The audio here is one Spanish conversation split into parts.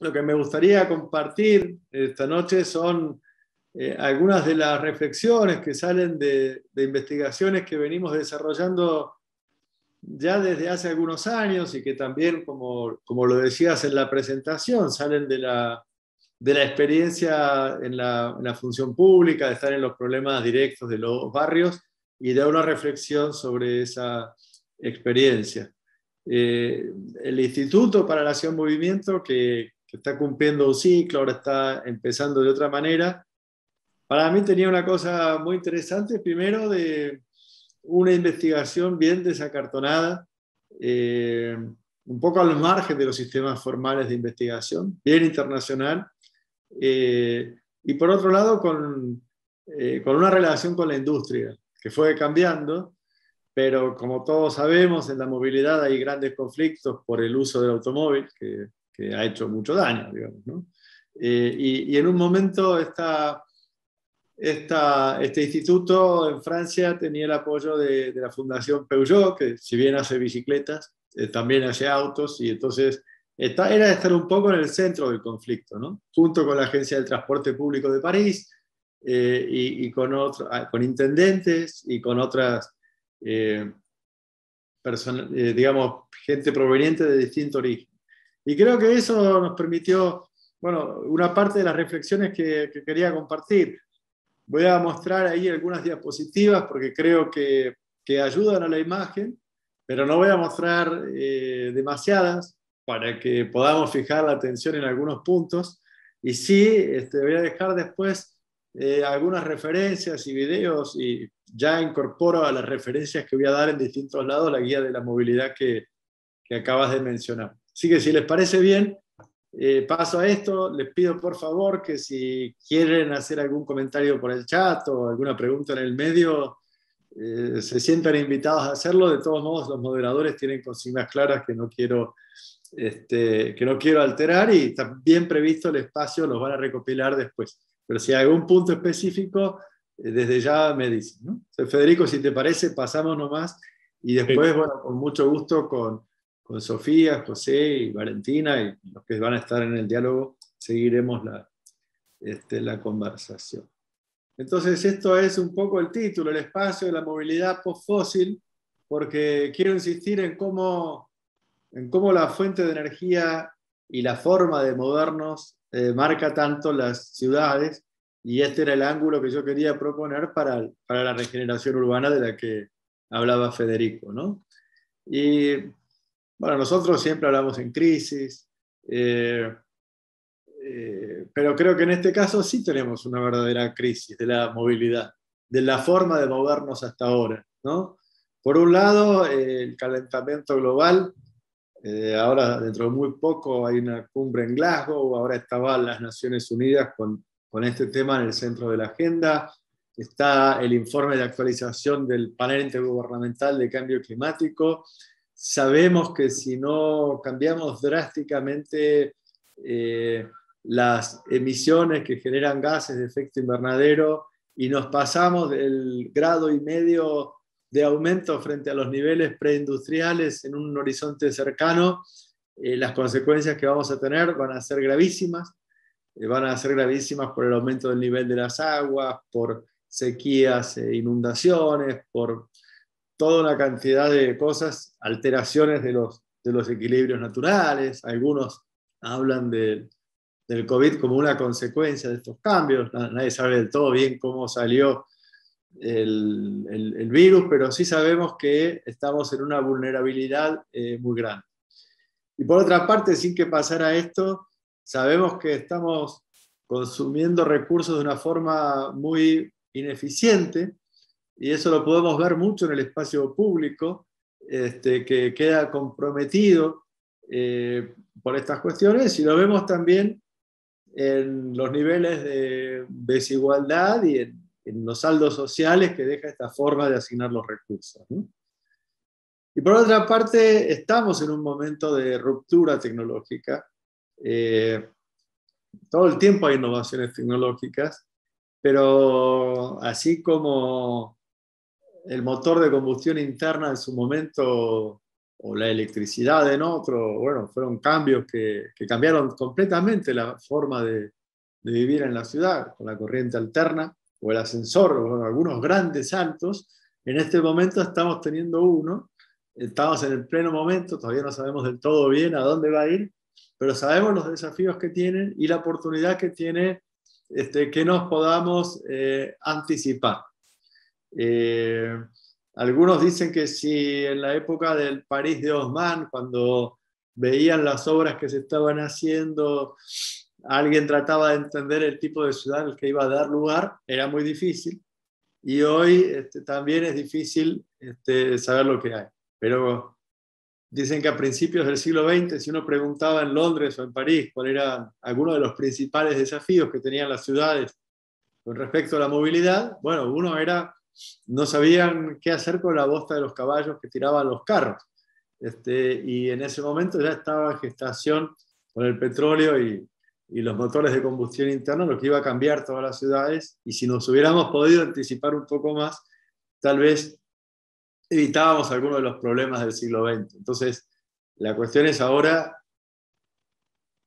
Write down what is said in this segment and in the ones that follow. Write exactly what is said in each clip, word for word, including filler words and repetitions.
lo que me gustaría compartir esta noche son eh, algunas de las reflexiones que salen de, de investigaciones que venimos desarrollando ya desde hace algunos años y que también, como, como lo decías en la presentación, salen de la, de la experiencia en la, en la función pública, de estar en los problemas directos de los barrios y de una reflexión sobre esa experiencia. Eh, el Instituto para la Acción Movimiento, que, que está cumpliendo un ciclo, ahora está empezando de otra manera, para mí tenía una cosa muy interesante, primero de una investigación bien desacartonada, eh, un poco al margen de los sistemas formales de investigación, bien internacional, eh, y por otro lado con, eh, con una relación con la industria, que fue cambiando, pero como todos sabemos, en la movilidad hay grandes conflictos por el uso del automóvil, que, que ha hecho mucho daño, digamos, ¿no? Eh, y, y en un momento esta, esta, este instituto en Francia tenía el apoyo de, de la Fundación Peugeot, que si bien hace bicicletas, eh, también hace autos, y entonces está, era estar un poco en el centro del conflicto, ¿no? Junto con la Agencia del Transporte Público de París, eh, y, y con, otro, con intendentes, y con otras... Eh, persona, eh, digamos, gente proveniente de distinto origen. Y creo que eso nos permitió, bueno, una parte de las reflexiones que, que quería compartir. Voy a mostrar ahí algunas diapositivas porque creo que, que ayudan a la imagen, pero no voy a mostrar eh, demasiadas para que podamos fijar la atención en algunos puntos. Y sí, este, voy a dejar después eh, algunas referencias y videos y ya incorporo a las referencias que voy a dar en distintos lados la guía de la movilidad que, que acabas de mencionar. Así que si les parece bien, eh, paso a esto, les pido por favor que si quieren hacer algún comentario por el chat o alguna pregunta en el medio, eh, se sientan invitados a hacerlo. De todos modos, los moderadores tienen consignas claras que no quiero, este, que no quiero alterar y también previsto el espacio, los van a recopilar después. Pero si hay algún punto específico, desde ya me dicen, ¿no? O sea, Federico, si te parece, pasamos nomás y después, sí. Bueno, con mucho gusto con, con Sofía, José y Valentina y los que van a estar en el diálogo, seguiremos la, este, la conversación. Entonces, esto es un poco el título, el espacio de la movilidad post-fósil, porque quiero insistir en cómo, en cómo la fuente de energía y la forma de movernos eh, marca tanto las ciudades. Y este era el ángulo que yo quería proponer para, para la regeneración urbana de la que hablaba Federico, ¿no? Y bueno, nosotros siempre hablamos en crisis, eh, eh, pero creo que en este caso sí tenemos una verdadera crisis de la movilidad, de la forma de movernos hasta ahora, ¿no? Por un lado, eh, el calentamiento global, eh, ahora dentro de muy poco hay una cumbre en Glasgow, ahora estaban las Naciones Unidas con... con este tema en el centro de la agenda, está el informe de actualización del panel intergubernamental de cambio climático. Sabemos que si no cambiamos drásticamente eh, las emisiones que generan gases de efecto invernadero y nos pasamos del grado y medio de aumento frente a los niveles preindustriales en un horizonte cercano, eh, las consecuencias que vamos a tener van a ser gravísimas. Van a ser gravísimas por el aumento del nivel de las aguas, por sequías e inundaciones, por toda una cantidad de cosas, alteraciones de los, de los equilibrios naturales. Algunos hablan de, del COVID como una consecuencia de estos cambios. Nadie sabe del todo bien cómo salió el, el, el virus, pero sí sabemos que estamos en una vulnerabilidad eh, muy grande. Y por otra parte, sin que pasara esto, sabemos que estamos consumiendo recursos de una forma muy ineficiente y eso lo podemos ver mucho en el espacio público, este, que queda comprometido eh, por estas cuestiones, y lo vemos también en los niveles de desigualdad y en, en los saldos sociales que deja esta forma de asignar los recursos, ¿no? Y por otra parte, estamos en un momento de ruptura tecnológica. Eh, todo el tiempo hay innovaciones tecnológicas, pero así como el motor de combustión interna en su momento o la electricidad en otro, bueno, fueron cambios que, que cambiaron completamente la forma de, de vivir en la ciudad, con la corriente alterna, o el ascensor, o bueno, algunos grandes saltos. En este momento estamos teniendo uno, estamos en el pleno momento, todavía no sabemos del todo bien a dónde va a ir, pero sabemos los desafíos que tienen y la oportunidad que tiene este, que nos podamos eh, anticipar. Eh, Algunos dicen que si en la época del París de Haussmann, cuando veían las obras que se estaban haciendo, alguien trataba de entender el tipo de ciudad en el que iba a dar lugar, era muy difícil. Y hoy este, también es difícil este, saber lo que hay. Pero dicen que a principios del siglo veinte, si uno preguntaba en Londres o en París cuáles eran algunos de los principales desafíos que tenían las ciudades con respecto a la movilidad, bueno, uno era... no sabían qué hacer con la bosta de los caballos que tiraban los carros. Este, y en ese momento ya estaba en gestación con el petróleo y, y los motores de combustión interna, lo que iba a cambiar todas las ciudades, y si nos hubiéramos podido anticipar un poco más, tal vez evitábamos algunos de los problemas del siglo veinte. Entonces, la cuestión es ahora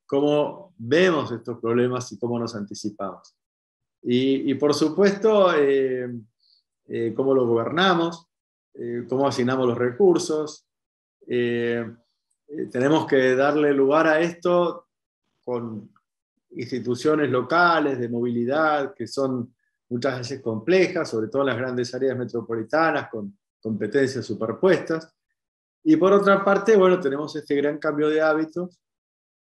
cómo vemos estos problemas y cómo nos anticipamos. Y, y por supuesto... Eh, Eh, cómo lo gobernamos, eh, cómo asignamos los recursos. Eh, eh, tenemos que darle lugar a esto con instituciones locales de movilidad que son muchas veces complejas, sobre todo en las grandes áreas metropolitanas, con competencias superpuestas. Y por otra parte, bueno, tenemos este gran cambio de hábitos,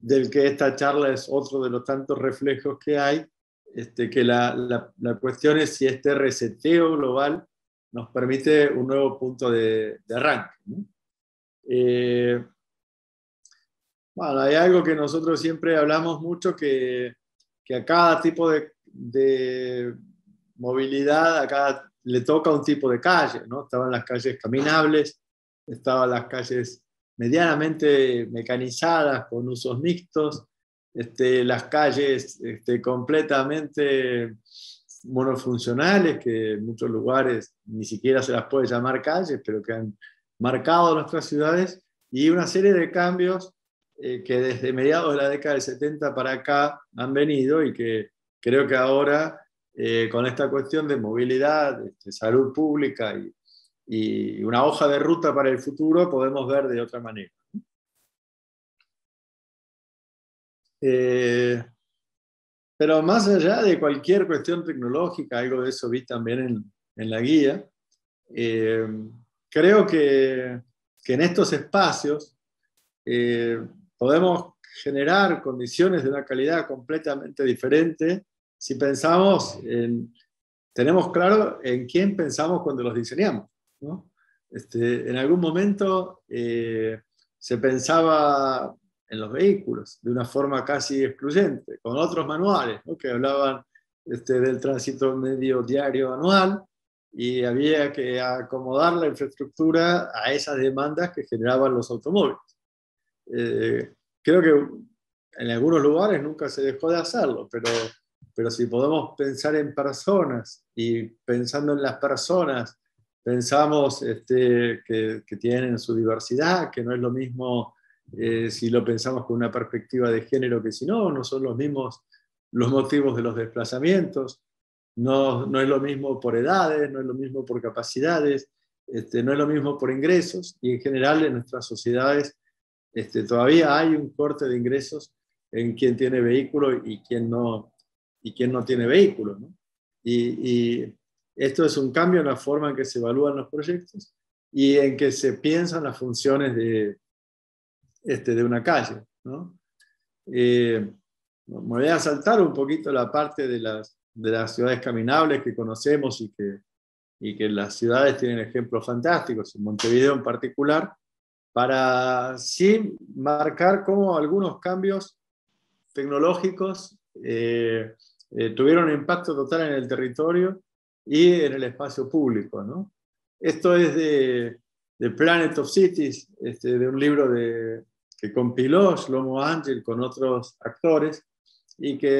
del que esta charla es otro de los tantos reflejos que hay. Este, que la, la, la cuestión es si este reseteo global nos permite un nuevo punto de, de arranque, ¿no? Eh, bueno, hay algo que nosotros siempre hablamos mucho, que, que a cada tipo de, de movilidad a cada, le toca un tipo de calle, ¿no? Estaban las calles caminables, estaban las calles medianamente mecanizadas con usos mixtos, Este, las calles este, completamente monofuncionales, que en muchos lugares ni siquiera se las puede llamar calles, pero que han marcado nuestras ciudades, y una serie de cambios eh, que desde mediados de la década del setenta para acá han venido, y que creo que ahora eh, con esta cuestión de movilidad, este, salud pública y, y una hoja de ruta para el futuro podemos ver de otra manera. Eh, pero más allá de cualquier cuestión tecnológica, algo de eso vi también en, en la guía, eh, creo que, que en estos espacios eh, podemos generar condiciones de una calidad completamente diferente si pensamos en, tenemos claro en quién pensamos cuando los diseñamos, ¿no? Este, en algún momento eh, se pensaba... en los vehículos, de una forma casi excluyente, con otros manuales, ¿no? Que hablaban este, del tránsito medio diario anual, y había que acomodar la infraestructura a esas demandas que generaban los automóviles. Eh, creo que en algunos lugares nunca se dejó de hacerlo, pero, pero si podemos pensar en personas, y pensando en las personas, pensamos este, que, que tienen su diversidad, que no es lo mismo... Eh, si lo pensamos con una perspectiva de género que si no, no son los mismos los motivos de los desplazamientos, no, no es lo mismo por edades, no es lo mismo por capacidades, este, no es lo mismo por ingresos, y en general en nuestras sociedades este, todavía hay un corte de ingresos en quien tiene vehículo y quien no, y quien no tiene vehículo, ¿no? Y, y esto es un cambio en la forma en que se evalúan los proyectos y en que se piensan las funciones de Este, de una calle, ¿no? Eh, me voy a saltar un poquito la parte de las, de las ciudades caminables que conocemos y que, y que las ciudades tienen ejemplos fantásticos, en Montevideo en particular, para sí marcar cómo algunos cambios tecnológicos eh, eh, tuvieron un impacto total en el territorio y en el espacio público, ¿no? Esto es de, de Planet of Cities, este, de un libro de... que compiló Shlomo Angel con otros actores, y que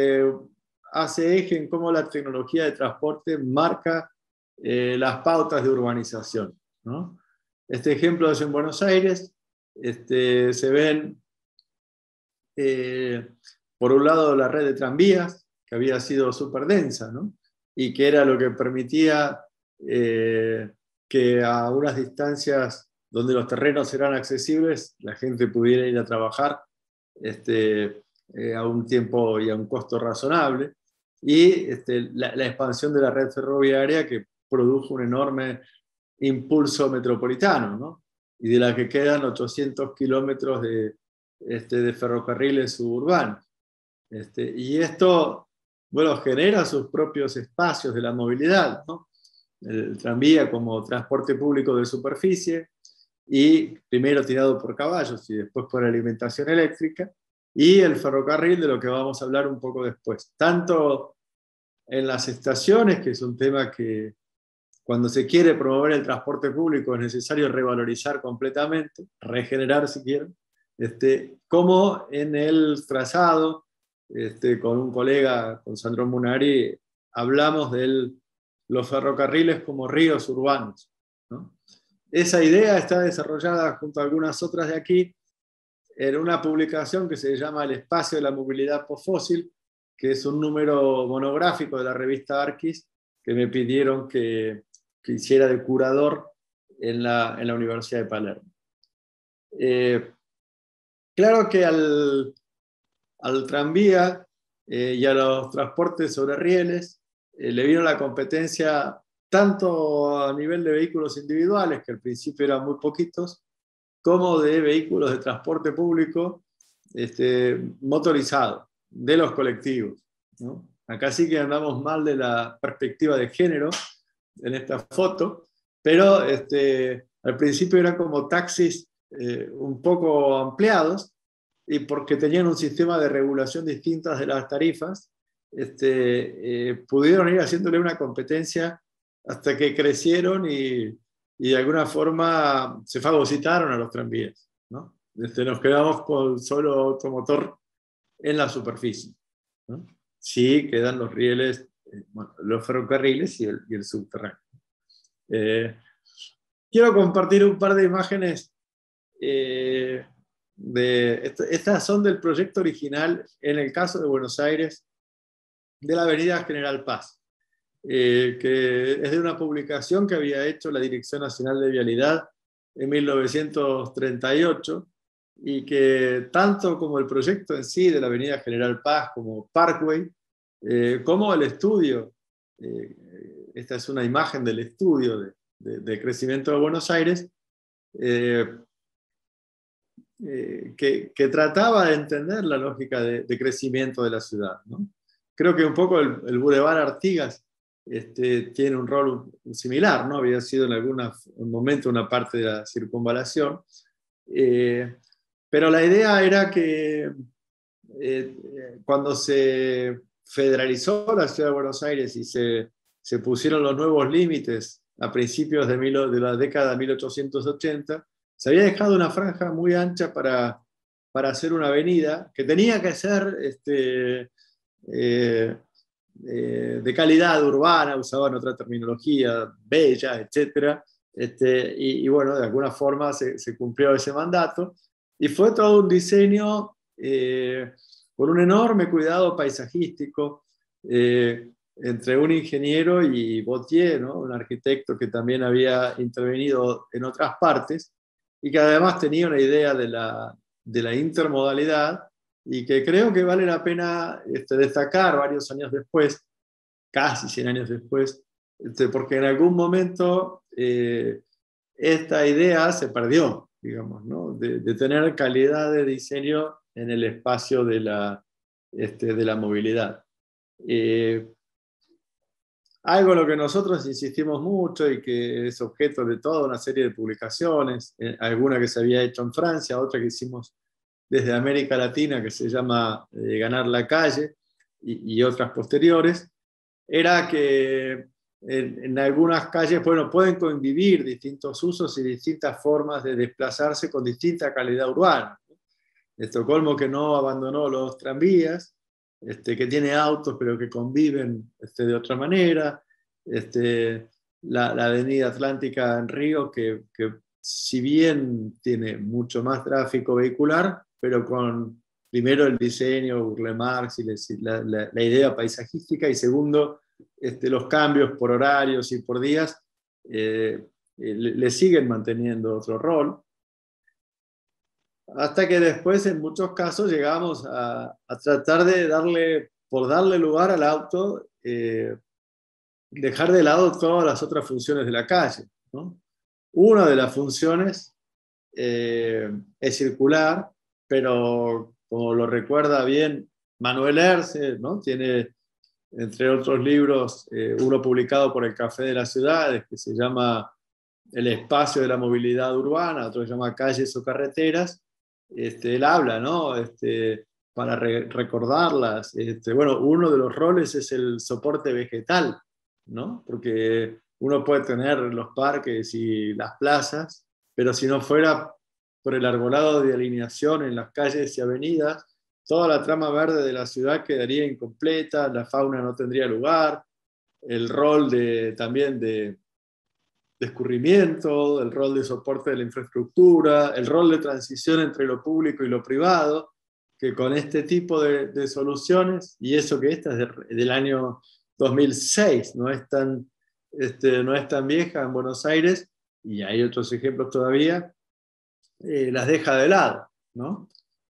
hace eje en cómo la tecnología de transporte marca eh, las pautas de urbanización, ¿no? Este ejemplo es en Buenos Aires, este, se ven, eh, por un lado, la red de tranvías, que había sido súper densa, ¿no? Y que era lo que permitía eh, que a unas distancias donde los terrenos eran accesibles, la gente pudiera ir a trabajar este, eh, a un tiempo y a un costo razonable, y este, la, la expansión de la red ferroviaria que produjo un enorme impulso metropolitano, ¿no? Y de la que quedan ochocientos kilómetros de, este, de ferrocarriles suburbanos. Este, y esto, bueno, genera sus propios espacios de la movilidad, ¿no? El tranvía como transporte público de superficie, y primero tirado por caballos y después por alimentación eléctrica, y el ferrocarril, de lo que vamos a hablar un poco después. Tanto en las estaciones, que es un tema que cuando se quiere promover el transporte público es necesario revalorizar completamente, regenerar si quieren, este, como en el trazado, este, con un colega, con Sandro Munari, hablamos de los ferrocarriles como ríos urbanos, ¿no? Esa idea está desarrollada junto a algunas otras de aquí en una publicación que se llama El Espacio de la Movilidad Posfósil, que es un número monográfico de la revista Arquis, que me pidieron que, que hiciera de curador en la, en la Universidad de Palermo. Eh, claro que al, al tranvía eh, y a los transportes sobre rieles eh, le vino la competencia tanto a nivel de vehículos individuales, que al principio eran muy poquitos, como de vehículos de transporte público este, motorizado, de los colectivos, ¿no? Acá sí que andamos mal de la perspectiva de género en esta foto, pero este, al principio eran como taxis eh, un poco ampliados, y porque tenían un sistema de regulación distintas de las tarifas, este, eh, pudieron ir haciéndole una competencia hasta que crecieron y, y de alguna forma se fagocitaron a los tranvías, ¿no? Este, nos quedamos con solo automotor en la superficie, ¿no? Sí quedan los rieles, bueno, los ferrocarriles y el, y el subterráneo. Eh, quiero compartir un par de imágenes. Eh, de, est estas son del proyecto original, en el caso de Buenos Aires, de la Avenida General Paz. Eh, que es de una publicación que había hecho la Dirección Nacional de Vialidad en mil novecientos treinta y ocho, y que tanto como el proyecto en sí de la Avenida General Paz como Parkway, eh, como el estudio, eh, esta es una imagen del estudio de, de, de crecimiento de Buenos Aires, eh, eh, que, que trataba de entender la lógica de, de crecimiento de la ciudad, ¿no? Creo que un poco el, el Boulevard Artigas Este, tiene un rol similar, ¿no? Había sido en algún momento una parte de la circunvalación, eh, pero la idea era que eh, cuando se federalizó la ciudad de Buenos Aires y se, se pusieron los nuevos límites a principios de, mil, de la década de mil ochocientos ochenta, se había dejado una franja muy ancha para, para hacer una avenida que tenía que ser este, eh, Eh, de calidad urbana, usaban otra terminología, bella, etcétera, este, y, y bueno, de alguna forma se, se cumplió ese mandato, y fue todo un diseño eh, con un enorme cuidado paisajístico eh, entre un ingeniero y Bottier, ¿no? Un arquitecto que también había intervenido en otras partes, y que además tenía una idea de la, de la intermodalidad, y que creo que vale la pena este, destacar varios años después, casi cien años después, este, porque en algún momento eh, esta idea se perdió, digamos, ¿no? de, de tener calidad de diseño en el espacio de la, este, de la movilidad. Eh, algo en lo que nosotros insistimos mucho y que es objeto de toda una serie de publicaciones, eh, alguna que se había hecho en Francia, otra que hicimos desde América Latina, que se llama eh, Ganar la Calle, y, y otras posteriores, era que en, en algunas calles, bueno, pueden convivir distintos usos y distintas formas de desplazarse con distinta calidad urbana. Estocolmo, que no abandonó los tranvías, este, que tiene autos pero que conviven este, de otra manera, este, la, la Avenida Atlántica en Río, que, que si bien tiene mucho más tráfico vehicular, pero con primero el diseño, Burle Marx y la, la, la idea paisajística, y segundo este, los cambios por horarios y por días, eh, le, le siguen manteniendo otro rol. Hasta que después, en muchos casos, llegamos a, a tratar de darle, por darle lugar al auto, eh, dejar de lado todas las otras funciones de la calle, ¿no? Una de las funciones eh, es circular, pero como lo recuerda bien Manuel Herce, ¿no? Tiene, entre otros libros, eh, uno publicado por El Café de las Ciudades, que se llama El Espacio de la Movilidad Urbana, otro se llama Calles o Carreteras. Este, él habla, ¿no? Este, para re recordarlas. Este, bueno, uno de los roles es el soporte vegetal, ¿no? Porque uno puede tener los parques y las plazas, pero si no fuera por el arbolado de alineación en las calles y avenidas, toda la trama verde de la ciudad quedaría incompleta, la fauna no tendría lugar, el rol de, también de, de escurrimiento, el rol de soporte de la infraestructura, el rol de transición entre lo público y lo privado, que con este tipo de, de soluciones, y eso que esta es de, del año dos mil seis, no es tan, este, no es tan vieja en Buenos Aires, y hay otros ejemplos todavía, eh, las deja de lado, ¿no?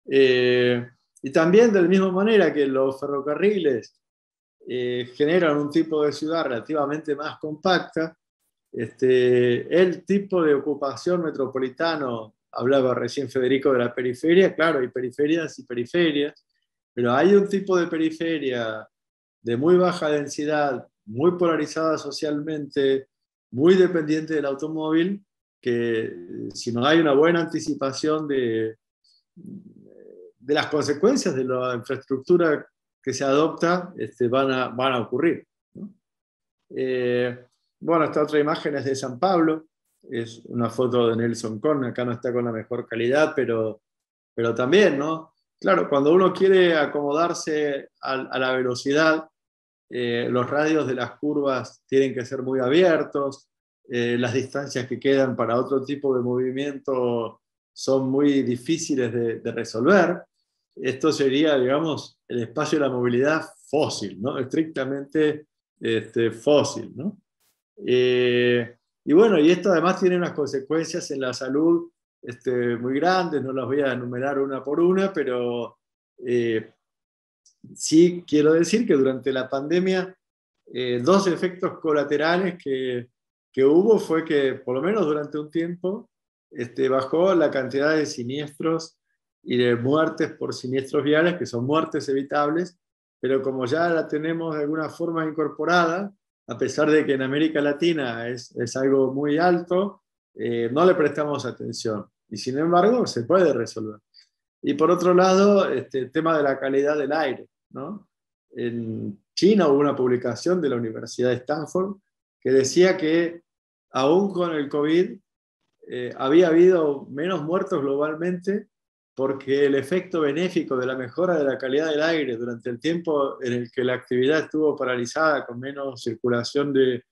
Eh, y también de la misma manera que los ferrocarriles eh, generan un tipo de ciudad relativamente más compacta, este, el tipo de ocupación metropolitano, hablaba recién Federico de la periferia, claro, hay periferias y periferias, pero hay un tipo de periferia de muy baja densidad, muy polarizada socialmente, muy dependiente del automóvil, que si no hay una buena anticipación de, de las consecuencias de la infraestructura que se adopta, este, van, a, van a ocurrir, ¿no? Eh, bueno, esta otra imagen es de San Pablo, es una foto de Nelson Korn, acá no está con la mejor calidad, pero, pero también, ¿no? Claro, cuando uno quiere acomodarse a, a la velocidad, Eh, los radios de las curvas tienen que ser muy abiertos, eh, las distancias que quedan para otro tipo de movimiento son muy difíciles de, de resolver. Esto sería, digamos, el espacio de la movilidad fósil, ¿no? Estrictamente este, fósil, ¿no? Eh, y bueno, y esto además tiene unas consecuencias en la salud este, muy grandes, no las voy a enumerar una por una, pero... Eh, sí, quiero decir que durante la pandemia eh, dos efectos colaterales que, que hubo fue que, por lo menos durante un tiempo, este, bajó la cantidad de siniestros y de muertes por siniestros viales, que son muertes evitables, pero como ya la tenemos de alguna forma incorporada, a pesar de que en América Latina es, es algo muy alto, eh, no le prestamos atención. Y sin embargo, se puede resolver. Y por otro lado, este, el tema de la calidad del aire, ¿no? En China hubo una publicación de la Universidad de Stanford que decía que aún con el COVID eh, había habido menos muertos globalmente porque el efecto benéfico de la mejora de la calidad del aire durante el tiempo en el que la actividad estuvo paralizada con menos circulación de,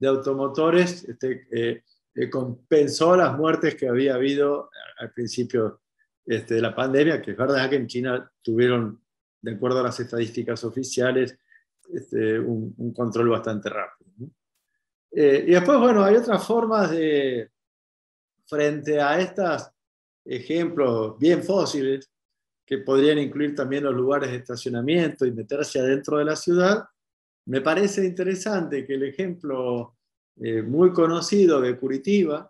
de automotores este, eh, eh, compensó las muertes que había habido al principio este, de la pandemia, que es verdad que en China tuvieron, de acuerdo a las estadísticas oficiales, este, un, un control bastante rápido, ¿no? Eh, y después, bueno, hay otras formas de, frente a estos ejemplos bien fósiles, que podrían incluir también los lugares de estacionamiento y meterse adentro de la ciudad. Me parece interesante que el ejemplo eh, muy conocido de Curitiba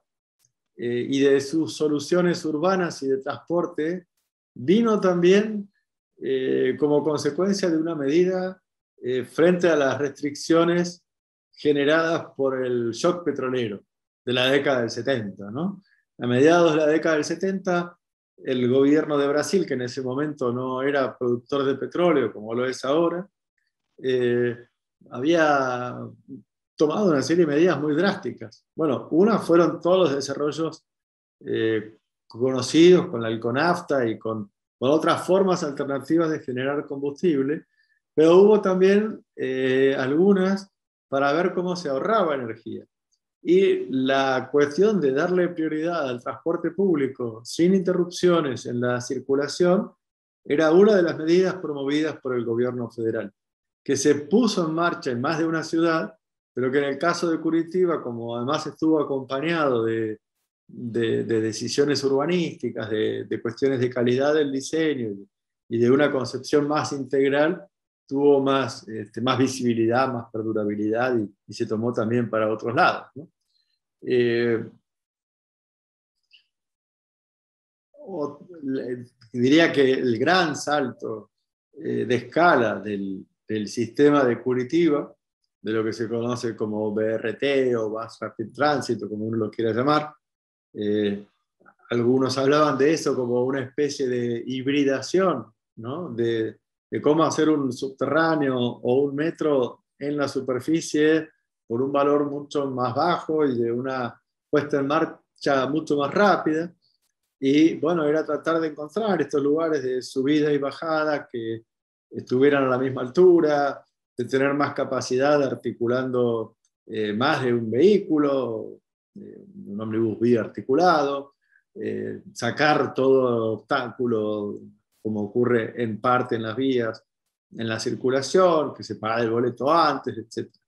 eh, y de sus soluciones urbanas y de transporte vino también Eh, como consecuencia de una medida eh, frente a las restricciones generadas por el shock petrolero de la década del setenta, ¿no? A mediados de la década del setenta, el gobierno de Brasil, que en ese momento no era productor de petróleo como lo es ahora, eh, había tomado una serie de medidas muy drásticas. Bueno, una fueron todos los desarrollos eh, conocidos con la Alconafta y con con otras formas alternativas de generar combustible, pero hubo también eh, algunas para ver cómo se ahorraba energía. Y la cuestión de darle prioridad al transporte público sin interrupciones en la circulación era una de las medidas promovidas por el gobierno federal, que se puso en marcha en más de una ciudad, pero que en el caso de Curitiba, como además estuvo acompañado de, de, de decisiones urbanísticas, de, de cuestiones de calidad del diseño y de una concepción más integral, tuvo más, este, más visibilidad, más perdurabilidad y, y se tomó también para otros lados, ¿no? Eh, o, le, diría que el gran salto eh, de escala del, del sistema de Curitiba, de lo que se conoce como B R T o Bus Rapid Transit, como uno lo quiera llamar, eh, algunos hablaban de eso como una especie de hibridación, ¿no? de de cómo hacer un subterráneo o un metro en la superficie por un valor mucho más bajo y de una puesta en marcha mucho más rápida. Y bueno, era tratar de encontrar estos lugares de subida y bajada que estuvieran a la misma altura, de tener más capacidad articulando eh, más de un vehículo, eh, un ómnibus biarticulado, eh, sacar todo obstáculo, como ocurre en parte en las vías, en la circulación, que se paga el boleto antes, etcétera.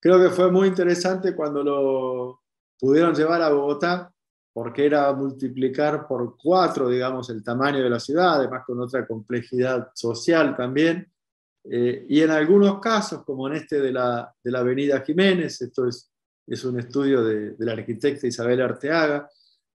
Creo que fue muy interesante cuando lo pudieron llevar a Bogotá, porque era multiplicar por cuatro, digamos, el tamaño de la ciudad, además con otra complejidad social también, eh, y en algunos casos, como en este de la, de la Avenida Jiménez, esto es, es un estudio de, de la arquitecta Isabel Arteaga,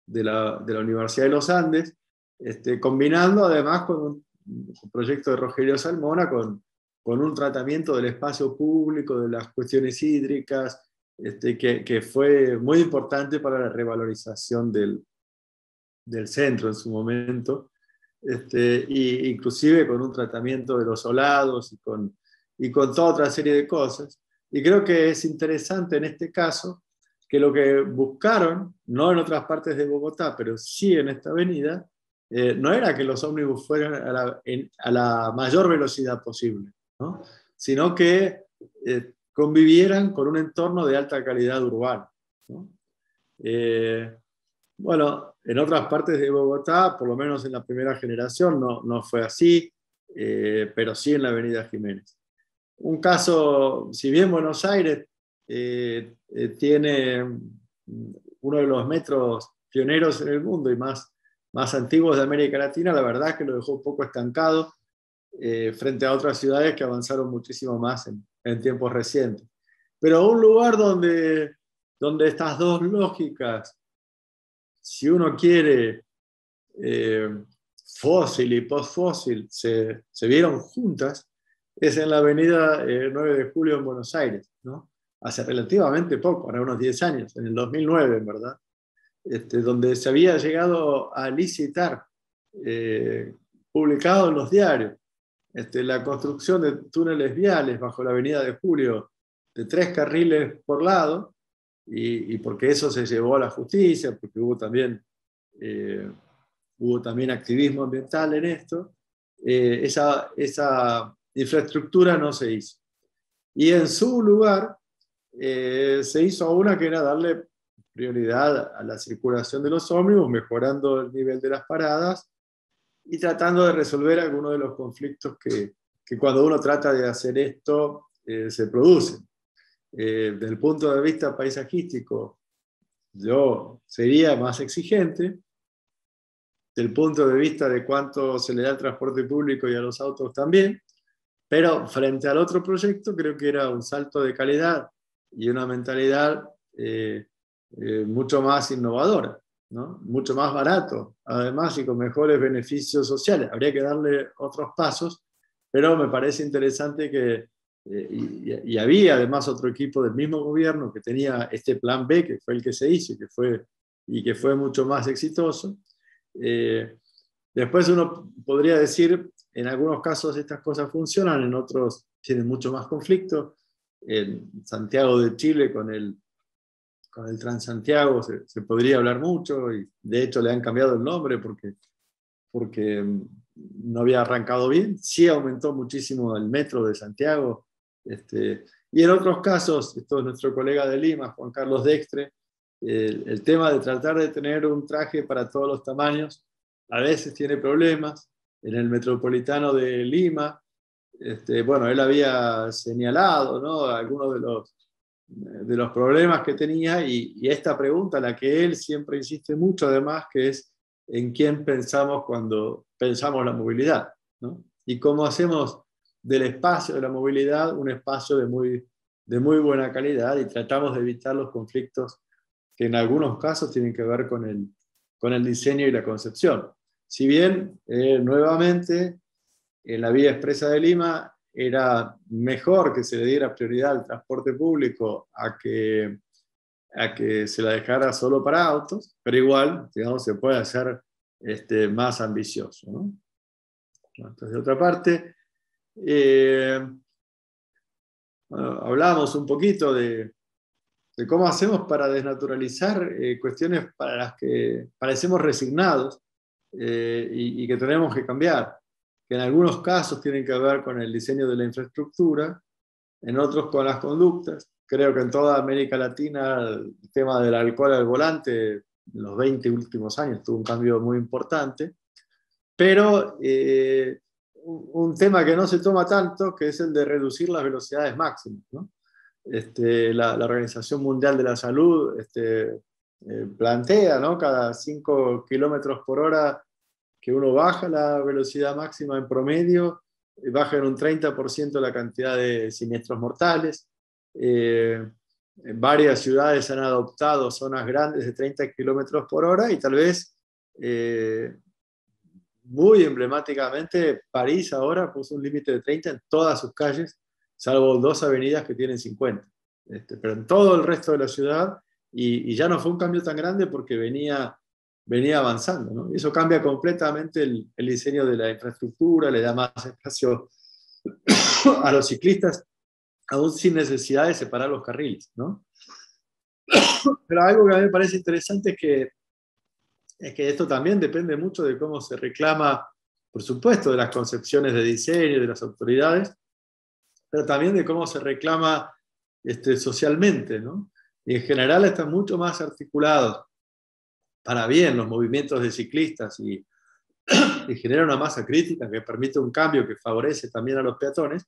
de la, de la Universidad de los Andes, Este, combinando además con un, un proyecto de Rogelio Salmona con, con un tratamiento del espacio público, de las cuestiones hídricas, este, que, que fue muy importante para la revalorización del, del centro en su momento, este, y, inclusive con un tratamiento de los olados y con, y con toda otra serie de cosas. Y creo que es interesante en este caso que lo que buscaron, no en otras partes de Bogotá, pero sí en esta avenida, Eh, no era que los ómnibus fueran a la, en, a la mayor velocidad posible, ¿no? Sino que eh, convivieran con un entorno de alta calidad urbana, ¿no? Eh, bueno, en otras partes de Bogotá, por lo menos en la primera generación, no, no fue así, eh, pero sí en la Avenida Jiménez. Un caso, si bien Buenos Aires eh, eh, tiene uno de los metros pioneros en el mundo y más más antiguos de América Latina, la verdad es que lo dejó un poco estancado eh, frente a otras ciudades que avanzaron muchísimo más en, en tiempos recientes. Pero un lugar donde, donde estas dos lógicas, si uno quiere, eh, fósil y posfósil, se, se vieron juntas, es en la avenida eh, nueve de julio en Buenos Aires, ¿no? Hace relativamente poco, ahora unos diez años, en el dos mil nueve, ¿verdad? Este, donde se había llegado a licitar, eh, publicado en los diarios, este, la construcción de túneles viales bajo la Avenida de Julio, de tres carriles por lado, y, y porque eso se llevó a la justicia, porque hubo también, eh, hubo también activismo ambiental en esto, eh, esa, esa infraestructura no se hizo. Y en su lugar eh, se hizo una que era darle prioridad a la circulación de los ómnibus, mejorando el nivel de las paradas y tratando de resolver algunos de los conflictos que, que cuando uno trata de hacer esto eh, se producen. Eh, desde el punto de vista paisajístico, yo sería más exigente. Del punto de vista de cuánto se le da al transporte público y a los autos también, pero frente al otro proyecto creo que era un salto de calidad y una mentalidad eh, Eh, mucho más innovadora, ¿no? Mucho más barato, además, y con mejores beneficios sociales. Habría que darle otros pasos, pero me parece interesante que, eh, y, y había además otro equipo del mismo gobierno que tenía este plan B, que fue el que se hizo y que fue, y que fue mucho más exitoso. Eh, después uno podría decir, en algunos casos estas cosas funcionan, en otros tienen mucho más conflicto. En Santiago de Chile con el Con el Transantiago se, se podría hablar mucho, y de hecho le han cambiado el nombre porque, porque no había arrancado bien. Sí aumentó muchísimo el metro de Santiago, este, Y en otros casos, esto es nuestro colega de Lima, Juan Carlos Dextre, el, el tema de tratar de tener un traje para todos los tamaños, a veces tiene problemas. En el Metropolitano de Lima, este, bueno, él había señalado, ¿no?, algunos de los, de los problemas que tenía, y, y esta pregunta, la que él siempre insiste mucho además, que es en quién pensamos cuando pensamos la movilidad, ¿no? Y cómo hacemos del espacio de la movilidad un espacio de muy, de muy buena calidad, y tratamos de evitar los conflictos que en algunos casos tienen que ver con el, con el diseño y la concepción. Si bien, eh, nuevamente, en la vía expresa de Lima era mejor que se le diera prioridad al transporte público a que, a que se la dejara solo para autos, pero igual, digamos, se puede hacer este, más ambicioso, ¿no? Entonces, de otra parte, eh, bueno, hablamos un poquito de, de cómo hacemos para desnaturalizar eh, cuestiones para las que parecemos resignados eh, y, y que tenemos que cambiar, que en algunos casos tienen que ver con el diseño de la infraestructura, en otros con las conductas. Creo que en toda América Latina el tema del alcohol al volante en los veinte últimos años tuvo un cambio muy importante, pero eh, un tema que no se toma tanto, que es el de reducir las velocidades máximas, ¿no? Este, la, la Organización Mundial de la Salud este, eh, plantea, ¿no?, cada cinco kilómetros por hora que uno baja la velocidad máxima en promedio, baja en un treinta por ciento la cantidad de siniestros mortales. Eh, varias ciudades han adoptado zonas grandes de treinta kilómetros por hora, y tal vez, eh, muy emblemáticamente, París ahora puso un límite de treinta en todas sus calles, salvo dos avenidas que tienen cincuenta. Este, pero en todo el resto de la ciudad, y, y ya no fue un cambio tan grande porque venía... venía avanzando, ¿no? Eso cambia completamente el, el diseño de la infraestructura, le da más espacio a los ciclistas, aún sin necesidad de separar los carriles, ¿no? Pero algo que a mí me parece interesante es que, es que esto también depende mucho de cómo se reclama, por supuesto, de las concepciones de diseño de las autoridades, pero también de cómo se reclama este, socialmente, ¿no? Y en general están mucho más articulados para bien los movimientos de ciclistas y, y genera una masa crítica que permite un cambio que favorece también a los peatones,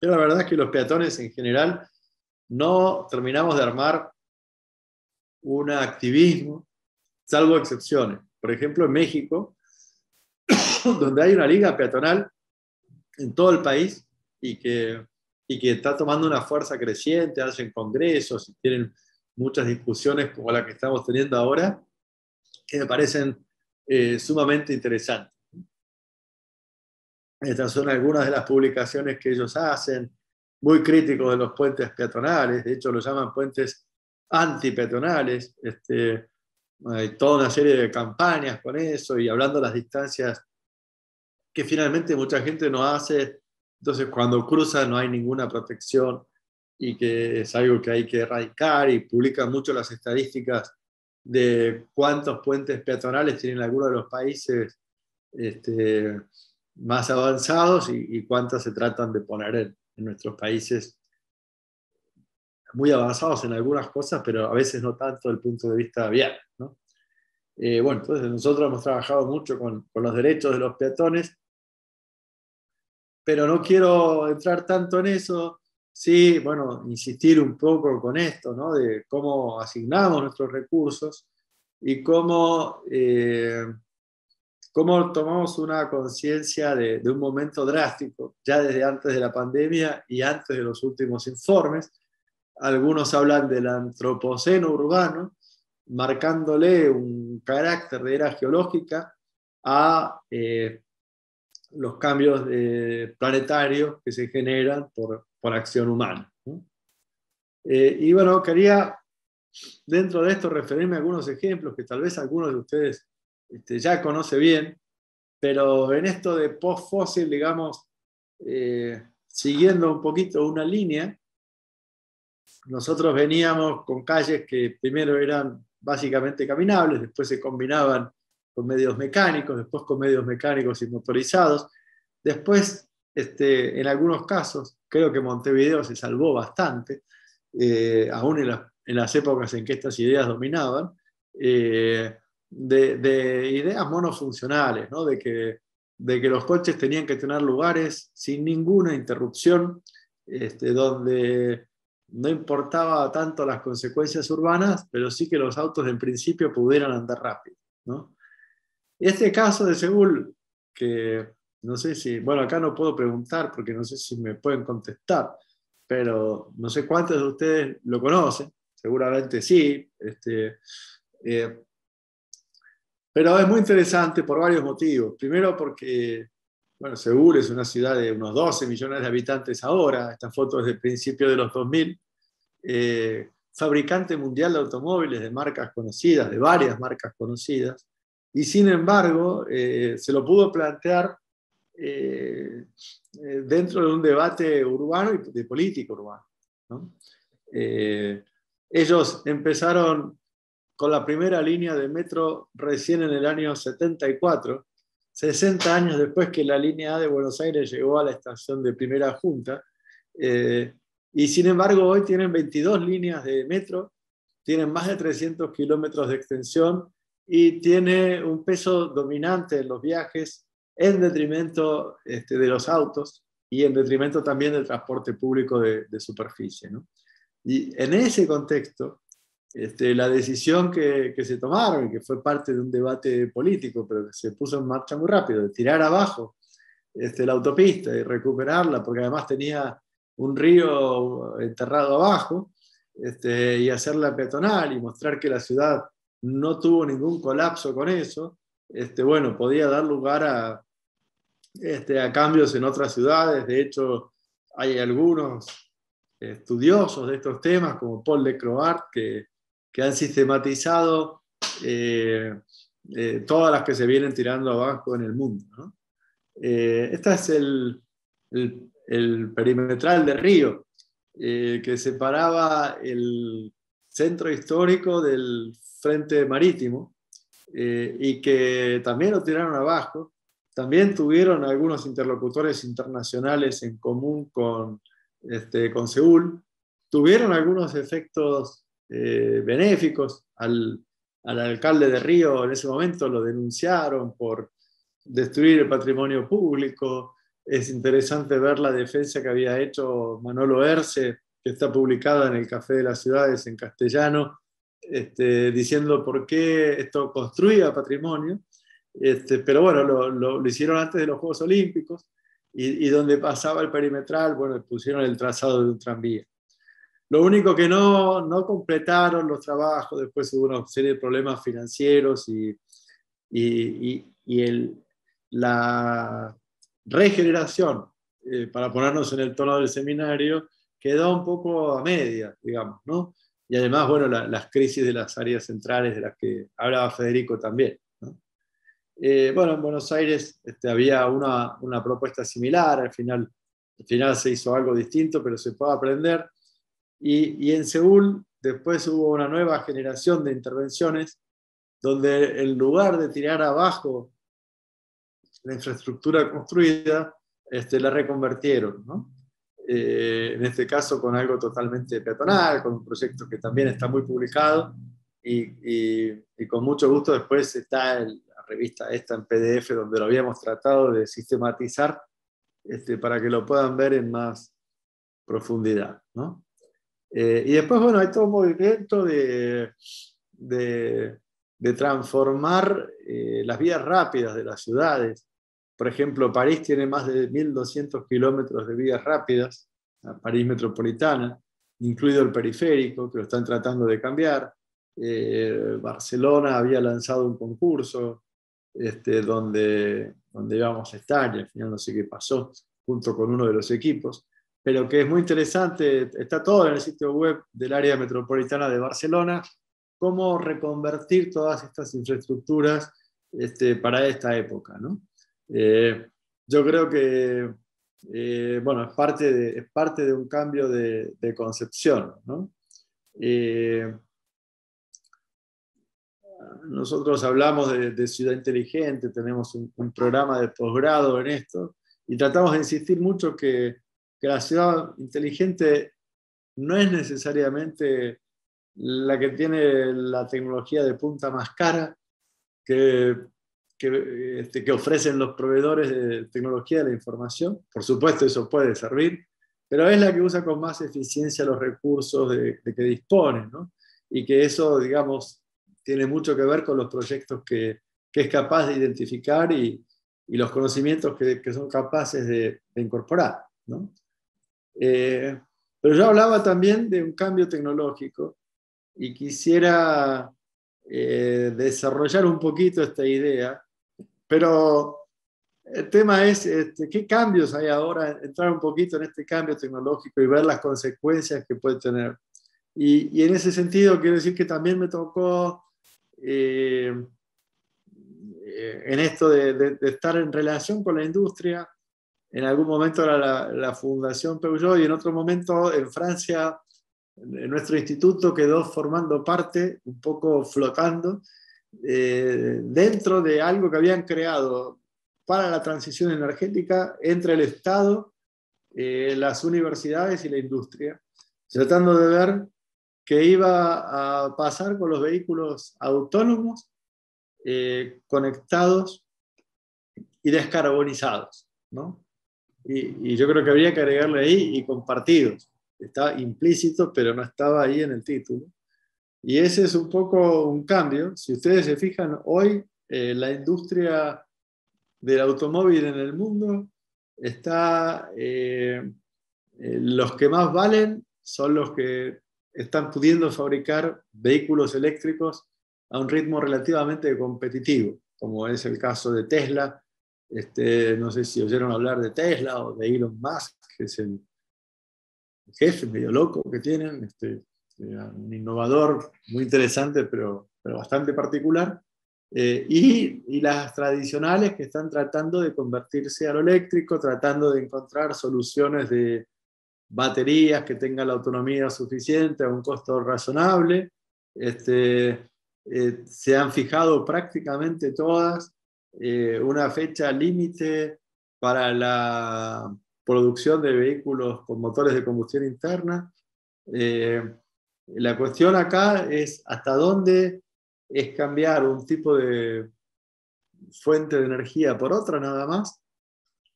pero la verdad es que los peatones en general no terminamos de armar un activismo, salvo excepciones. Por ejemplo, en México, donde hay una liga peatonal en todo el país y que, y que está tomando una fuerza creciente, hacen congresos y tienen muchas discusiones como la que estamos teniendo ahora, que me parecen eh, sumamente interesantes. Estas son algunas de las publicaciones que ellos hacen, muy críticos de los puentes peatonales, de hecho los llaman puentes antipeatonales, este, hay toda una serie de campañas con eso, y hablando de las distancias que finalmente mucha gente no hace, entonces cuando cruza no hay ninguna protección, y que es algo que hay que erradicar, y publica mucho las estadísticas de cuántos puentes peatonales tienen algunos de los países este, más avanzados y, y cuántas se tratan de poner en, en nuestros países muy avanzados en algunas cosas, pero a veces no tanto desde el punto de vista vial, ¿no? Eh, bueno, entonces nosotros hemos trabajado mucho con, con los derechos de los peatones, pero no quiero entrar tanto en eso. Sí, bueno, insistir un poco con esto, ¿no?, de cómo asignamos nuestros recursos y cómo, eh, cómo tomamos una conciencia de, de un momento drástico, ya desde antes de la pandemia y antes de los últimos informes. Algunos hablan del antropoceno urbano, marcándole un carácter de era geológica a eh, los cambios eh, planetarios que se generan por... por acción humana, ¿no? Eh, y bueno, quería dentro de esto referirme a algunos ejemplos que tal vez algunos de ustedes este, ya conoce bien, pero en esto de post-fósil, digamos, eh, siguiendo un poquito una línea, nosotros veníamos con calles que primero eran básicamente caminables, después se combinaban con medios mecánicos, después con medios mecánicos y motorizados, después este, en algunos casos, creo que Montevideo se salvó bastante, eh, aún en, la, en las épocas en que estas ideas dominaban, eh, de, de ideas monofuncionales, ¿no? de, que, de que los coches tenían que tener lugares sin ninguna interrupción, este, donde no importaba tanto las consecuencias urbanas, pero sí que los autos en principio pudieran andar rápido, ¿no? Este caso de Seúl, que no sé si, bueno, acá no puedo preguntar porque no sé si me pueden contestar, pero no sé cuántos de ustedes lo conocen, seguramente sí, este, eh, pero es muy interesante por varios motivos. Primero porque, bueno, Seúl es una ciudad de unos doce millones de habitantes ahora, esta foto es del principio de los dos mil, eh, fabricante mundial de automóviles de marcas conocidas, de varias marcas conocidas, y sin embargo eh, se lo pudo plantear eh, dentro de un debate urbano y de política urbana, ¿no? Eh, ellos empezaron con la primera línea de metro recién en el año setenta y cuatro, sesenta años después que la línea A de Buenos Aires llegó a la estación de Primera Junta, eh, y sin embargo hoy tienen veintidós líneas de metro, tienen más de trescientos kilómetros de extensión, y tiene un peso dominante en los viajes en detrimento este, de los autos y en detrimento también del transporte público de, de superficie, ¿no? Y en ese contexto, este, la decisión que, que se tomaron, que fue parte de un debate político, pero que se puso en marcha muy rápido, de tirar abajo este, la autopista y recuperarla, porque además tenía un río enterrado abajo, este, y hacerla peatonal y mostrar que la ciudad no tuvo ningún colapso con eso, este, bueno, podía dar lugar a, este, a cambios en otras ciudades. De hecho, hay algunos estudiosos de estos temas, como Paul de Croart, que, que han sistematizado eh, eh, todas las que se vienen tirando abajo en el mundo, ¿no? Eh, este es el, el, el perimetral de Río, eh, que separaba el centro histórico del frente marítimo, eh, y que también lo tiraron abajo. También tuvieron algunos interlocutores internacionales en común con, este, con Seúl, tuvieron algunos efectos eh, benéficos. Al, al alcalde de Río en ese momento lo denunciaron por destruir el patrimonio público. Es interesante ver la defensa que había hecho Manuel Herce, que está publicada en El Café de las Ciudades en castellano, Este, diciendo por qué esto construía patrimonio, este, pero bueno, lo, lo, lo hicieron antes de los Juegos Olímpicos, y, y donde pasaba el perimetral, bueno, pusieron el trazado de un tranvía. Lo único que no, no completaron los trabajos, después hubo una serie de problemas financieros, y, y, y, y el, la regeneración, eh, para ponernos en el tono del seminario, quedó un poco a media, digamos, ¿no? Y además, bueno, la, las crisis de las áreas centrales de las que hablaba Federico también, ¿no? Eh, bueno, en Buenos Aires este, había una, una propuesta similar, al final, al final se hizo algo distinto, pero se puede aprender. Y, y en Seúl después hubo una nueva generación de intervenciones donde en lugar de tirar abajo la infraestructura construida, este, la reconvertieron, ¿no? Eh, en este caso con algo totalmente peatonal, con un proyecto que también está muy publicado, y, y, y con mucho gusto después está el, la revista esta en P D F, donde lo habíamos tratado de sistematizar este, para que lo puedan ver en más profundidad, ¿no? Eh, y después, bueno, hay todo un movimiento de, de, de transformar eh, las vías rápidas de las ciudades. Por ejemplo, París tiene más de mil doscientos kilómetros de vías rápidas, París metropolitana, incluido el periférico, que lo están tratando de cambiar. Eh, Barcelona había lanzado un concurso este, donde, donde íbamos a estar, y al final no sé qué pasó, junto con uno de los equipos, pero que es muy interesante, está todo en el sitio web del área metropolitana de Barcelona, cómo reconvertir todas estas infraestructuras este, para esta época, ¿no? Eh, yo creo que eh, bueno, es, parte de, es parte de un cambio de, de concepción, ¿no? Eh, nosotros hablamos de, de ciudad inteligente, tenemos un, un programa de posgrado en esto, Y tratamos de insistir mucho que, que la ciudad inteligente no es necesariamente la que tiene la tecnología de punta más cara que, que, este, que ofrecen los proveedores de tecnología de la información. Por supuesto, eso puede servir, pero es la que usa con más eficiencia los recursos de, de que dispone, ¿no? Y que eso, digamos, tiene mucho que ver con los proyectos que, que es capaz de identificar y, y los conocimientos que, que son capaces de, de incorporar, ¿no? Eh, pero yo hablaba también de un cambio tecnológico y quisiera eh, desarrollar un poquito esta idea, pero... El tema es este, qué cambios hay ahora, entrar un poquito en este cambio tecnológico y ver las consecuencias que puede tener. Y, y en ese sentido quiero decir que también me tocó eh, en esto de, de, de estar en relación con la industria. En algún momento era la, la Fundación Peugeot y en otro momento en Francia en nuestro instituto quedó formando parte, un poco flotando, eh, dentro de algo que habían creado para la transición energética entre el Estado, eh, las universidades y la industria, tratando de ver qué iba a pasar con los vehículos autónomos, eh, conectados y descarbonizados, ¿no? Y, y yo creo que habría que agregarle ahí y compartidos. Está implícito, pero no estaba ahí en el título. Y ese es un poco un cambio. Si ustedes se fijan, hoy eh, la industria del automóvil en el mundo, está, eh, los que más valen son los que están pudiendo fabricar vehículos eléctricos a un ritmo relativamente competitivo, como es el caso de Tesla. Este, no sé si oyeron hablar de Tesla o de Elon Musk, que es el jefe medio loco que tienen, este, un innovador muy interesante, pero, pero bastante particular. Eh, y, y las tradicionales que están tratando de convertirse a lo eléctrico, tratando de encontrar soluciones de baterías que tengan la autonomía suficiente a un costo razonable. Este, eh, se han fijado prácticamente todas eh, una fecha límite para la producción de vehículos con motores de combustión interna. Eh, la cuestión acá es hasta dónde es cambiar un tipo de fuente de energía por otra nada más,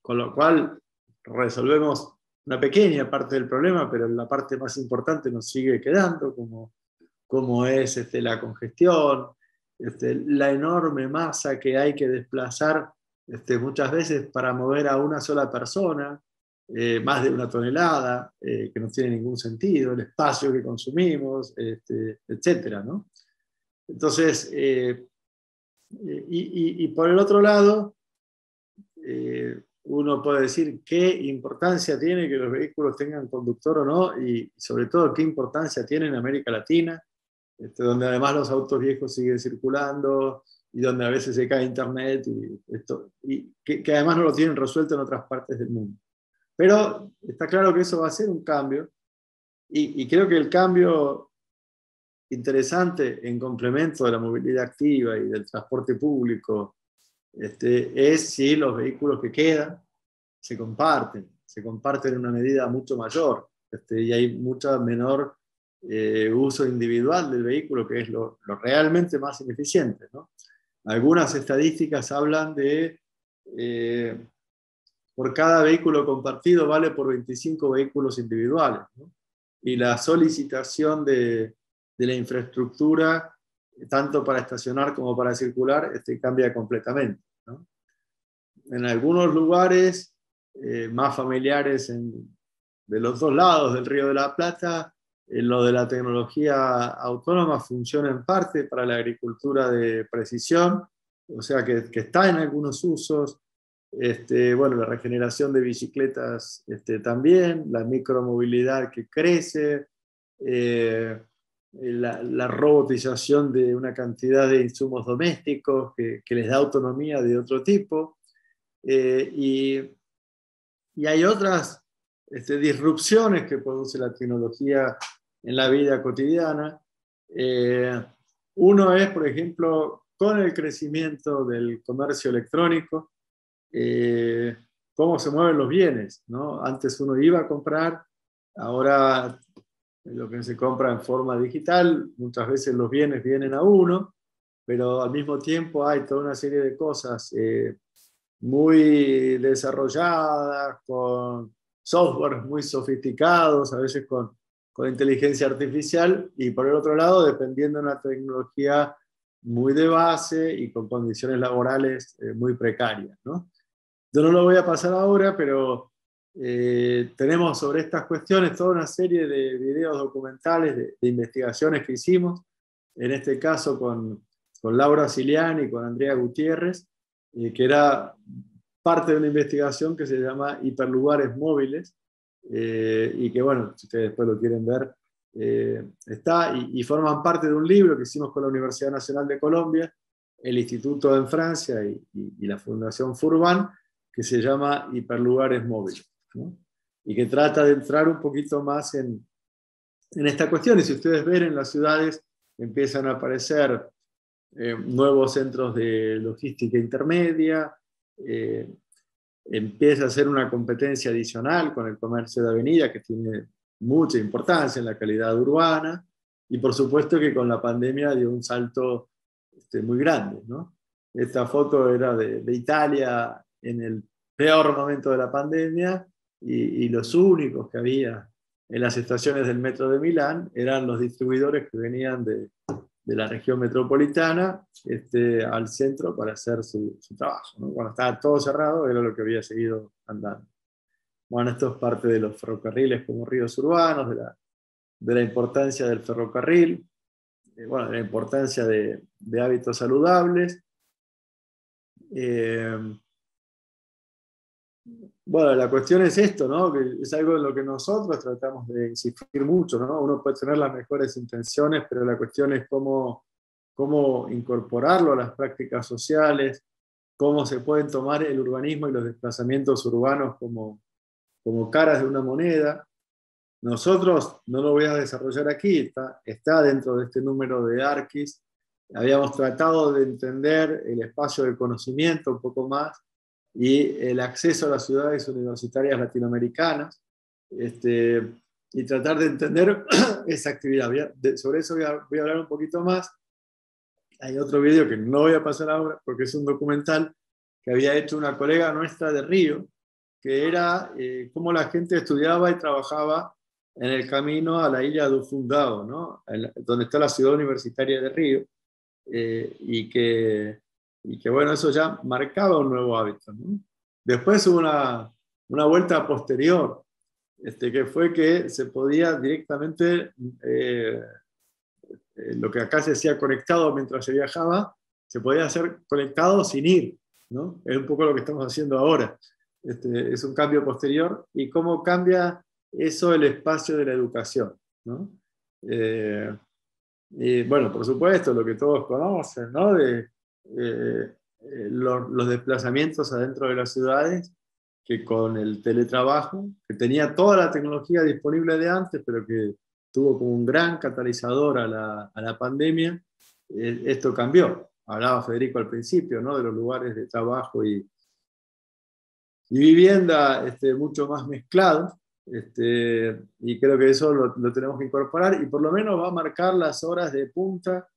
con lo cual resolvemos una pequeña parte del problema, pero la parte más importante nos sigue quedando, como, como es este, la congestión, este, la enorme masa que hay que desplazar este, muchas veces para mover a una sola persona, eh, más de una tonelada, eh, que no tiene ningún sentido, el espacio que consumimos, este, etcétera, ¿no? Entonces, eh, y, y, y por el otro lado, eh, uno puede decir qué importancia tiene que los vehículos tengan conductor o no, y sobre todo qué importancia tiene en América Latina, este, donde además los autos viejos siguen circulando, y donde a veces se cae internet, y, esto, y que, que además no lo tienen resuelto en otras partes del mundo. Pero está claro que eso va a ser un cambio, y, y creo que el cambio interesante en complemento de la movilidad activa y del transporte público este, es si los vehículos que quedan se comparten, se comparten en una medida mucho mayor este, y hay mucho menor eh, uso individual del vehículo, que es lo, lo realmente más ineficiente, ¿no? Algunas estadísticas hablan de eh, por cada vehículo compartido vale por veinticinco vehículos individuales, ¿no? Y la solicitación de de la infraestructura, tanto para estacionar como para circular, este, cambia completamente, ¿no? En algunos lugares eh, más familiares en, de los dos lados del Río de la Plata, eh, lo de la tecnología autónoma funciona en parte para la agricultura de precisión, o sea que, que está en algunos usos, este, bueno, la regeneración de bicicletas este, también, la micromovilidad que crece, eh, La, la robotización de una cantidad de insumos domésticos que, que les da autonomía de otro tipo, eh, y, y hay otras este, disrupciones que produce la tecnología en la vida cotidiana. Eh, uno es, por ejemplo, con el crecimiento del comercio electrónico, eh, cómo se mueven los bienes, ¿no? Antes uno iba a comprar, ahora lo que se compra en forma digital, muchas veces los bienes vienen a uno, pero al mismo tiempo hay toda una serie de cosas eh, muy desarrolladas, con software muy sofisticados, a veces con, con inteligencia artificial, y por el otro lado, dependiendo de una tecnología muy de base y con condiciones laborales eh, muy precarias, ¿no? Yo no lo voy a pasar ahora, pero eh, tenemos sobre estas cuestiones toda una serie de videos documentales, de, de investigaciones que hicimos, en este caso con, con Laura Siliani y con Andrea Gutiérrez, eh, que era parte de una investigación que se llama Hiperlugares Móviles, eh, y que, bueno, si ustedes después lo quieren ver, eh, está, y, y forman parte de un libro que hicimos con la Universidad Nacional de Colombia, el Instituto en Francia y, y, y la Fundación Furban, que se llama Hiperlugares Móviles, ¿no? Y que trata de entrar un poquito más en, en esta cuestión. Y si ustedes ven, en las ciudades empiezan a aparecer eh, nuevos centros de logística intermedia, eh, empieza a ser una competencia adicional con el comercio de avenida, que tiene mucha importancia en la calidad urbana, y por supuesto que con la pandemia dio un salto este, muy grande, ¿no? Esta foto era de, de Italia, en el peor momento de la pandemia, y, y los únicos que había en las estaciones del metro de Milán eran los distribuidores que venían de, de la región metropolitana este, al centro para hacer su, su trabajo, ¿no? Cuando estaba todo cerrado, era lo que había seguido andando. Bueno, esto es parte de los ferrocarriles como ríos urbanos, de la, de la importancia del ferrocarril, eh, bueno, de la importancia de, de hábitos saludables. Eh, Bueno, la cuestión es esto, ¿no? Que es algo en lo que nosotros tratamos de insistir mucho, ¿no? Uno puede tener las mejores intenciones, pero la cuestión es cómo, cómo incorporarlo a las prácticas sociales, cómo se pueden tomar el urbanismo y los desplazamientos urbanos como, como caras de una moneda. Nosotros, no lo voy a desarrollar aquí, está, está dentro de este número de Arquis. Habíamos tratado de entender el espacio del conocimiento un poco más, y el acceso a las ciudades universitarias latinoamericanas, este, y tratar de entender esa actividad. A, de, sobre eso voy a, voy a hablar un poquito más. Hay otro video que no voy a pasar ahora, porque es un documental que había hecho una colega nuestra de Río, que era eh, cómo la gente estudiaba y trabajaba en el camino a la isla de Fundado, ¿no? El, donde está la ciudad universitaria de Río, eh, y que... Y que, bueno, eso ya marcaba un nuevo hábito, ¿no? Después hubo una, una vuelta posterior, este, que fue que se podía directamente, eh, lo que acá se decía conectado mientras se viajaba, se podía hacer conectado sin ir, ¿no? Es un poco lo que estamos haciendo ahora. Este, es un cambio posterior. ¿Y cómo cambia eso el espacio de la educación, ¿no? Eh, y, bueno, por supuesto, lo que todos conocen, ¿no? De, Eh, eh, lo, los desplazamientos adentro de las ciudades, que con el teletrabajo, que tenía toda la tecnología disponible de antes, pero que tuvo como un gran catalizador a la, a la pandemia, eh, esto cambió. Hablaba Federico al principio, ¿no? De los lugares de trabajo y, y vivienda este, mucho más mezclados, este, y creo que eso lo, lo tenemos que incorporar, y por lo menos va a marcar las horas de punta.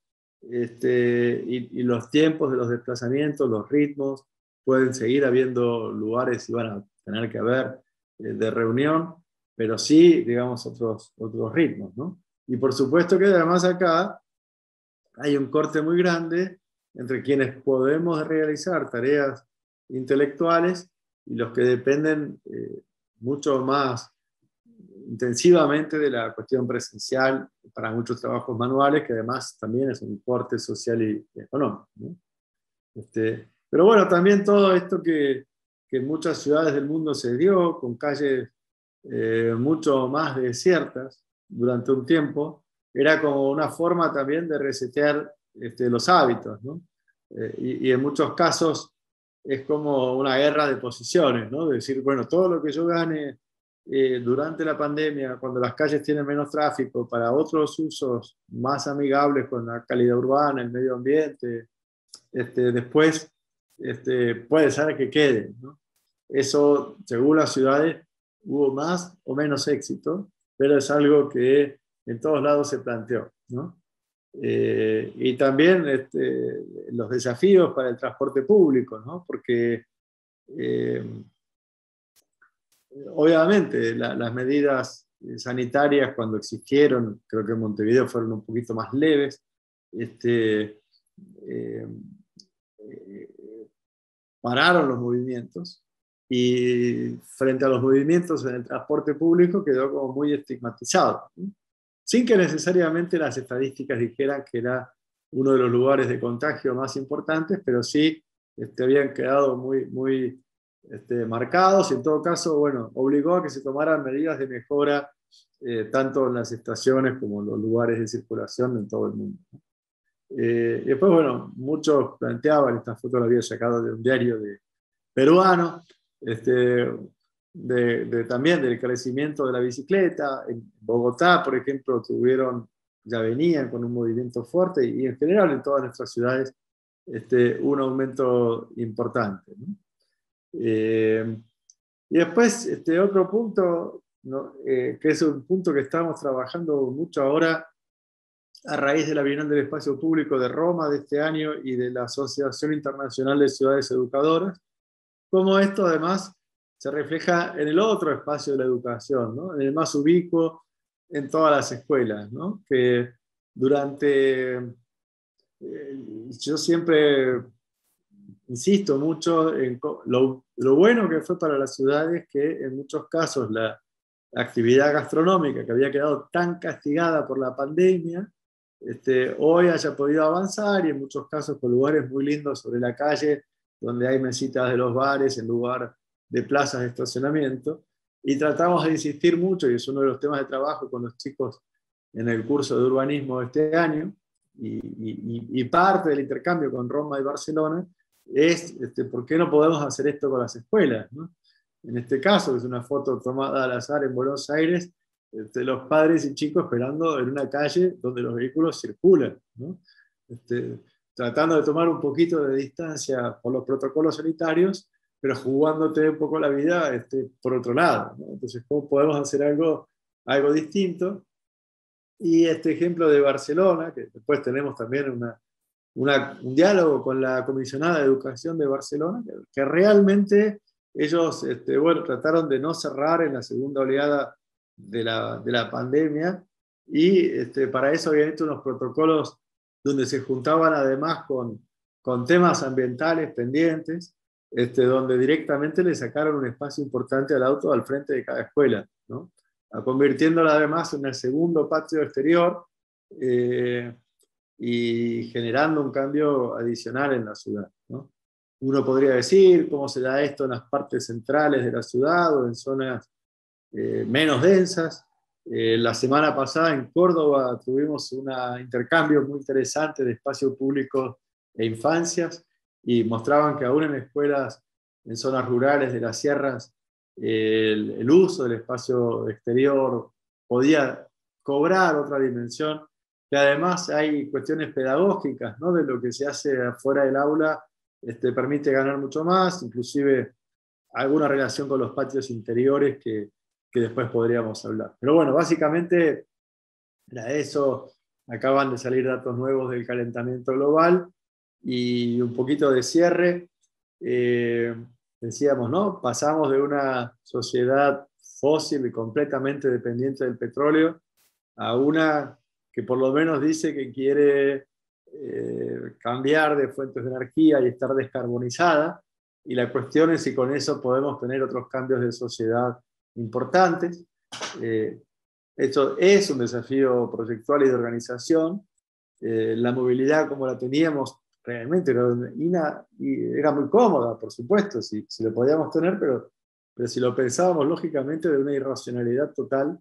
Este, y, y los tiempos de los desplazamientos, los ritmos, pueden seguir habiendo lugares y van a tener que haber eh, de reunión, pero sí, digamos, otros, otros ritmos, ¿no? Y por supuesto que además acá hay un corte muy grande entre quienes podemos realizar tareas intelectuales y los que dependen eh, mucho más intensivamente de la cuestión presencial para muchos trabajos manuales, que además también es un importe social y económico, ¿no? Este, pero bueno, también todo esto que, que en muchas ciudades del mundo se dio, con calles eh, mucho más desiertas durante un tiempo, era como una forma también de resetear este, los hábitos, ¿no? Eh, y, y en muchos casos es como una guerra de posiciones, ¿no? De decir, bueno, todo lo que yo gane Eh, durante la pandemia, cuando las calles tienen menos tráfico, para otros usos más amigables con la calidad urbana, el medio ambiente, este, después este, puede ser que quede, ¿no? Eso, según las ciudades, hubo más o menos éxito, pero es algo que en todos lados se planteó, ¿no? Eh, y también este, los desafíos para el transporte público, ¿no? Porque eh, obviamente la, las medidas sanitarias cuando existieron, creo que en Montevideo fueron un poquito más leves, este, eh, eh, pararon los movimientos, y frente a los movimientos en el transporte público quedó como muy estigmatizado, ¿sí? Sin que necesariamente las estadísticas dijeran que era uno de los lugares de contagio más importantes, pero sí este, habían quedado muy, muy este, marcados, y en todo caso, bueno, obligó a que se tomaran medidas de mejora, eh, tanto en las estaciones como en los lugares de circulación en todo el mundo. Eh, y después, bueno, muchos planteaban, esta foto la había sacado de un diario de, peruano, este, de, de, también del crecimiento de la bicicleta. En Bogotá, por ejemplo, tuvieron, ya venían con un movimiento fuerte, y en general en todas nuestras ciudades este, un aumento importante, ¿no? Eh, y después, este, otro punto, ¿no? eh, que es un punto que estamos trabajando mucho ahora a raíz de la Bienal del Espacio Público de Roma de este año y de la Asociación Internacional de Ciudades Educadoras, como esto además se refleja en el otro espacio de la educación, ¿no? En el más ubicuo, en todas las escuelas, ¿no? Que durante, eh, yo siempre insisto mucho en lo, lo bueno que fue para las ciudades que en muchos casos la actividad gastronómica, que había quedado tan castigada por la pandemia, este, hoy haya podido avanzar, y en muchos casos con lugares muy lindos sobre la calle, donde hay mesitas de los bares en lugar de plazas de estacionamiento. Y tratamos de insistir mucho, y es uno de los temas de trabajo con los chicos en el curso de urbanismo de este año, y, y, y parte del intercambio con Roma y Barcelona, es este, por qué no podemos hacer esto con las escuelas, ¿no? En este caso, es una foto tomada al azar en Buenos Aires, este, los padres y chicos esperando en una calle donde los vehículos circulan, ¿no? Este, tratando de tomar un poquito de distancia por los protocolos sanitarios, pero jugándote un poco la vida este, por otro lado, ¿no? Entonces, ¿cómo podemos hacer algo, algo distinto? Y este ejemplo de Barcelona, que después tenemos también una, una, un diálogo con la comisionada de Educación de Barcelona, que, que realmente ellos este, bueno, trataron de no cerrar en la segunda oleada de la, de la pandemia, y este, para eso habían hecho unos protocolos donde se juntaban además con, con temas ambientales pendientes, este, donde directamente le sacaron un espacio importante al auto al frente de cada escuela, ¿no? Convirtiéndola además en el segundo patio exterior, eh, y generando un cambio adicional en la ciudad, ¿no? Uno podría decir cómo se da esto en las partes centrales de la ciudad o en zonas eh, menos densas. Eh, la semana pasada en Córdoba tuvimos un intercambio muy interesante de espacio público e infancias, y mostraban que aún en escuelas en zonas rurales de las sierras eh, el, el uso del espacio exterior podía cobrar otra dimensión, que además hay cuestiones pedagógicas, ¿no? De lo que se hace afuera del aula. Este, permite ganar mucho más, inclusive alguna relación con los patios interiores que, que después podríamos hablar. Pero bueno, básicamente era eso. Acaban de salir datos nuevos del calentamiento global, y un poquito de cierre, eh, decíamos, ¿no? Pasamos de una sociedad fósil y completamente dependiente del petróleo a una que por lo menos dice que quiere Eh, cambiar de fuentes de energía y estar descarbonizada, y la cuestión es si con eso podemos tener otros cambios de sociedad importantes. Eh, esto es un desafío proyectual y de organización. Eh, la movilidad como la teníamos realmente era, una, era muy cómoda, por supuesto, si, si lo podíamos tener, pero, pero si lo pensábamos lógicamente, de una irracionalidad total.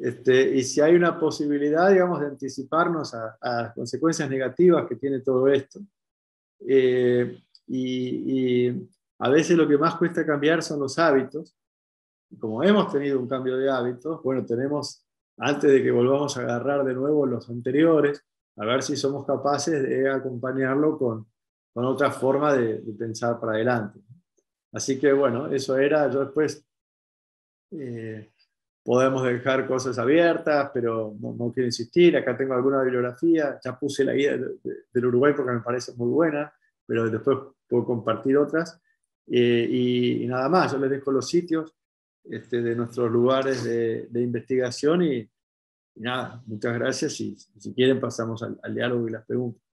Este, y si hay una posibilidad, digamos, de anticiparnos a, a las consecuencias negativas que tiene todo esto. Eh, y, y a veces lo que más cuesta cambiar son los hábitos. Como hemos tenido un cambio de hábitos, bueno, tenemos, antes de que volvamos a agarrar de nuevo los anteriores, a ver si somos capaces de acompañarlo con, con otra forma de, de pensar para adelante. Así que bueno, eso era. Yo después eh, podemos dejar cosas abiertas, pero no, no quiero insistir. Acá tengo alguna bibliografía. Ya puse la guía de, de, del Uruguay porque me parece muy buena, pero después puedo compartir otras. Eh, y, y nada más, yo les dejo los sitios este, de nuestros lugares de, de investigación y, y nada, muchas gracias y si quieren pasamos al, al diálogo y las preguntas.